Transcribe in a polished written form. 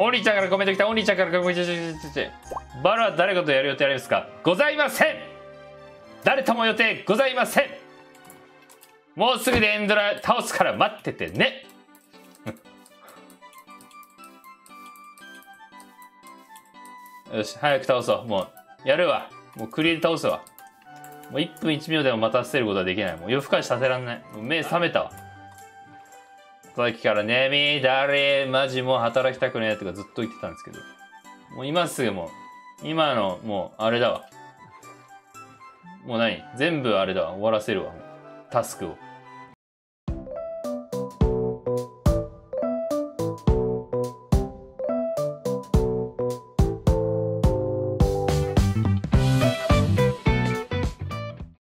オンリーちゃんからコメント来た。オンリーちゃんからコメント来た。バルは誰かとやる予定ありますか？ございません。誰とも予定ございません。もうすぐでエンドラ倒すから待っててね。よし、早く倒そう。もうやるわ。もうクリで倒すわ。もう1分1秒でも待たせることはできない。もう夜更かしさせらんない。もう目覚めたわ。さっきから眠いだれマジもう働きたくねえとかずっと言ってたんですけど、もう今すぐもう今のもうあれだわ。もう何全部あれだわ。終わらせるわタスクを。